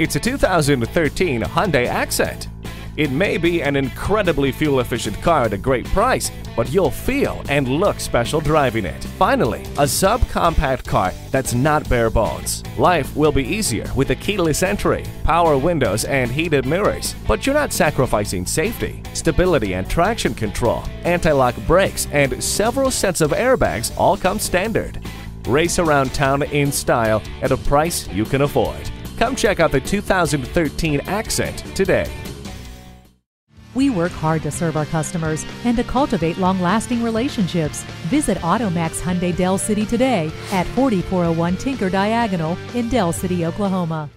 It's a 2013 Hyundai Accent. It may be an incredibly fuel-efficient car at a great price, but you'll feel and look special driving it. Finally, a subcompact car that's not bare bones. Life will be easier with a keyless entry, power windows and heated mirrors, but you're not sacrificing safety, stability and traction control. Anti-lock brakes and several sets of airbags all come standard. Race around town in style at a price you can afford. Come check out the 2013 Accent today. We work hard to serve our customers and to cultivate long-lasting relationships. Visit AutoMax Hyundai Del City today at 4401 Tinker Diagonal in Del City, Oklahoma.